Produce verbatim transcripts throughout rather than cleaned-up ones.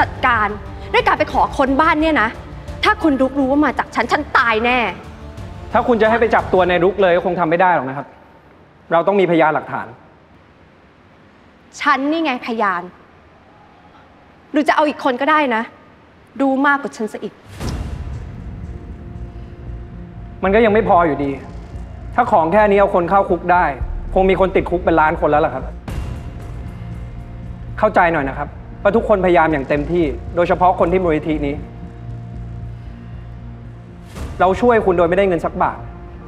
จัดการด้วยการไปขอค้นบ้านเนี่ยนะถ้าคุณรุกรู้ว่ามาจากฉันฉันตายแน่ถ้าคุณจะให้ไปจับตัวในรุกเลยก็คงทำไม่ได้หรอกนะครับเราต้องมีพยานหลักฐานฉันนี่ไงพยานหรือจะเอาอีกคนก็ได้นะดูมากกว่าฉันซะอีกมันก็ยังไม่พออยู่ดีถ้าของแค่นี้เอาคนเข้าคุกได้คงมีคนติดคุกเป็นล้านคนแล้วล่ะครับเข้าใจหน่อยนะครับว่าทุกคนพยายามอย่างเต็มที่โดยเฉพาะคนที่มูลนิธินี้เราช่วยคุณโดยไม่ได้เงินสักบาท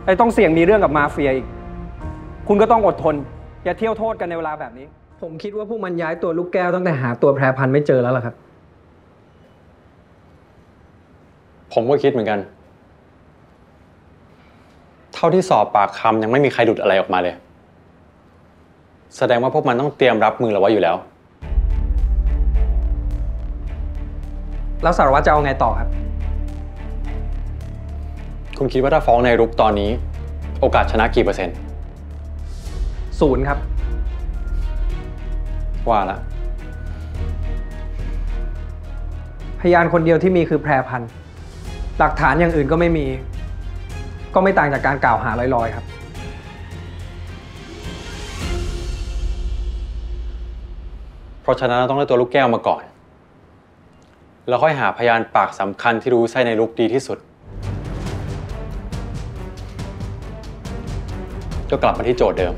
แต่ต้องเสี่ยงมีเรื่องกับมาเฟียอีกคุณก็ต้องอดทนอย่าเที่ยวโทษกันในเวลาแบบนี้ผมคิดว่าพวกมันย้ายตัวลูกแก้วตั้งแต่หาตัวแพรพันธุ์ไม่เจอแล้วล่ะครับผมก็คิดเหมือนกันเท่าที่สอบปากคำยังไม่มีใครหลุดอะไรออกมาเลยแสดงว่าพวกมันต้องเตรียมรับมือเราไว้อยู่แล้วแล้วสารวัตรจะเอาไงต่อครับคุณคิดว่าถ้าฟ้องนายรุกตอนนี้โอกาสชนะกี่เปอร์เซ็นต์ศูนย์ครับว่าละพยานคนเดียวที่มีคือแพรพันธุ์หลักฐานอย่างอื่นก็ไม่มีก็ไม่ต่างจากการกล่าวหาลอยๆครับเพราะฉะนั้นเราต้องได้ตัวลูกแก้วมาก่อนแล้วค่อยหาพยานปากสำคัญที่รู้ไส้ในรุกดีที่สุดก็กลับมาที่โจทย์เดิม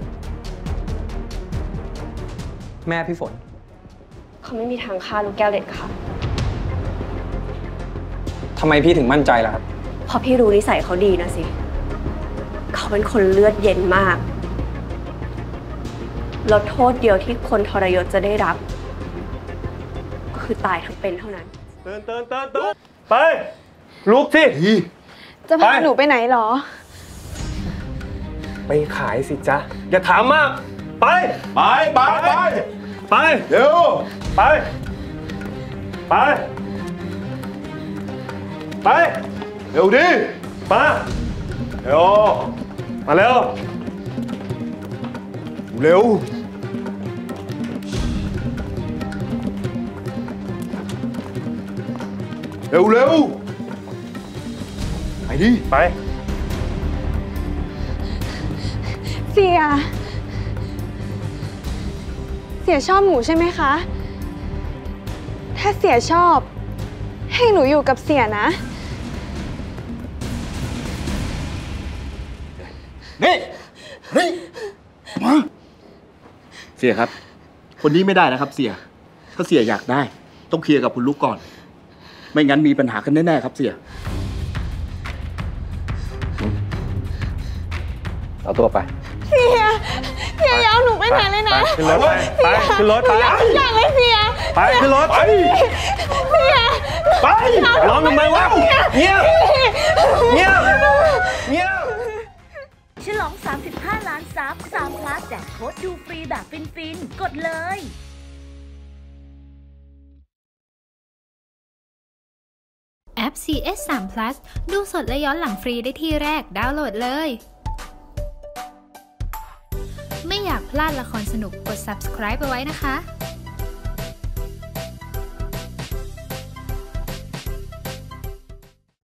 แม่พี่ฝนเขาไม่มีทางฆ่าลูกแก้วเด็ดค่ะทำไมพี่ถึงมั่นใจล่ะครับเพราะพี่รู้นิสัยเขาดีนะสิเขาเป็นคนเลือดเย็นมากแล้วโทษเดียวที่คนทรยศจะได้รับก็คือตายทั้งเป็นเท่านั้นเตือนเตือนเตือนเตือนไปลุกสิจะพาหนูไปไหนหรอไปขายสิจ๊ะอย่าถามมากไปไปไปไปไปเร็วไปไปไปเร็วดิมาเร็วมาเร็วเร็วเร็วเร็วไปดิไปเสียเสียชอบหนูใช่ไหมคะถ้าเสียชอบให้หนูอยู่กับเสียนะนี่นี่มาเสียครับคนนี้ไม่ได้นะครับเสียถ้าเสียอยากได้ต้องเคลียร์กับคุณลูกก่อนไม่งั้นมีปัญหากันแน่ๆครับเสียเอาตัวไปเสียเสียยาวหนูไปไหนเลยนะขึ้นรถไปขึ้นรถไปอย่างเลยเสียไปขึ้นรถไปเสียไปร้องทำไมวะเงียบเงียบเงียบฉลองสามสิบห้าล้านซับสามพลัสแจกโค้ดดูฟรีแบบฟินๆกดเลยแอป ซี เอส สาม Plus ดูสดและย้อนหลังฟรีได้ที่แรกดาวน์โหลดเลยไม่อยากพลาดละครสนุกกด subscribe ไปไว้นะคะ